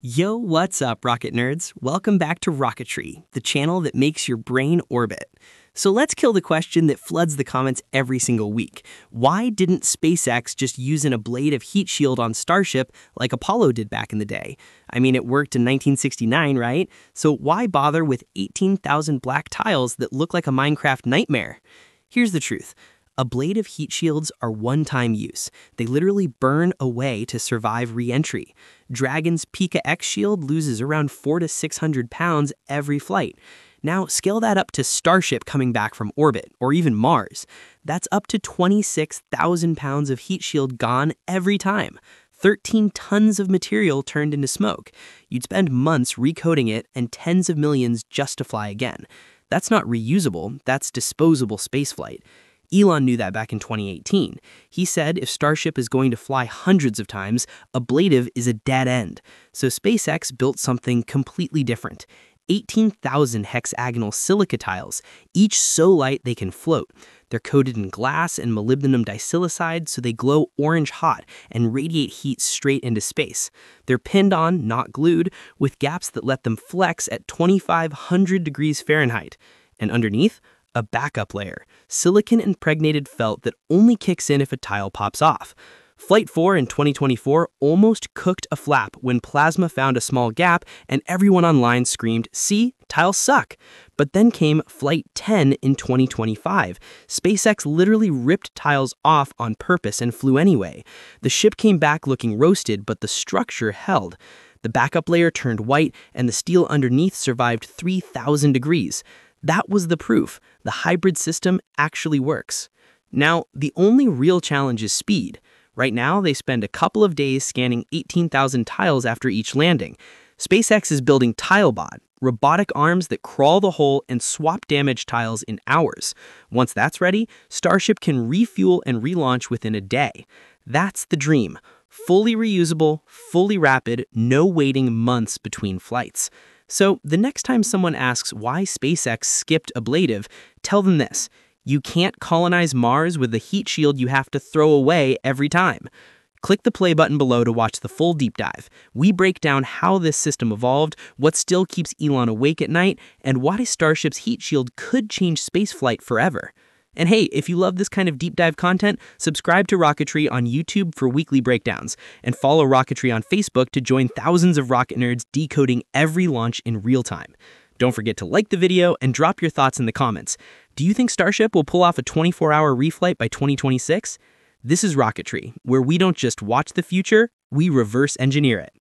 Yo, what's up, rocket nerds? Welcome back to Rocketry, the channel that makes your brain orbit. So let's kill the question that floods the comments every single week. Why didn't SpaceX just use an ablade of heat shield on Starship like Apollo did back in the day? I mean, it worked in 1969, right? So why bother with 18,000 black tiles that look like a Minecraft nightmare? Here's the truth. A blade of heat shields are one-time use. They literally burn away to survive re-entry. Dragon's PICA-X shield loses around 400 to 600 pounds every flight. Now scale that up to Starship coming back from orbit, or even Mars. That's up to 26,000 pounds of heat shield gone every time. 13 tons of material turned into smoke. You'd spend months recoating it and tens of millions just to fly again. That's not reusable, that's disposable spaceflight. Elon knew that back in 2018. He said if Starship is going to fly hundreds of times, ablative is a dead end. So SpaceX built something completely different. 18,000 hexagonal silica tiles, each so light they can float. They're coated in glass and molybdenum disilicide so they glow orange hot and radiate heat straight into space. They're pinned on, not glued, with gaps that let them flex at 2,500 degrees Fahrenheit. And underneath, a backup layer, silicon-impregnated felt that only kicks in if a tile pops off. Flight 4 in 2024 almost cooked a flap when plasma found a small gap and everyone online screamed, "See, tiles suck." But then came Flight 10 in 2025. SpaceX literally ripped tiles off on purpose and flew anyway. The ship came back looking roasted, but the structure held. The backup layer turned white and the steel underneath survived 3,000 degrees. That was the proof. The hybrid system actually works. Now, the only real challenge is speed. Right now, they spend a couple of days scanning 18,000 tiles after each landing. SpaceX is building TileBot, robotic arms that crawl the hole and swap damaged tiles in hours. Once that's ready, Starship can refuel and relaunch within a day. That's the dream. Fully reusable, fully rapid, no waiting months between flights. So the next time someone asks why SpaceX skipped ablative, tell them this. You can't colonize Mars with the heat shield you have to throw away every time. Click the play button below to watch the full deep dive. We break down how this system evolved, what still keeps Elon awake at night, and why Starship's heat shield could change spaceflight forever. And hey, if you love this kind of deep dive content, subscribe to Rocketry on YouTube for weekly breakdowns, and follow Rocketry on Facebook to join thousands of rocket nerds decoding every launch in real time. Don't forget to like the video and drop your thoughts in the comments. Do you think Starship will pull off a 24-hour reflight by 2026? This is Rocketry, where we don't just watch the future, we reverse engineer it.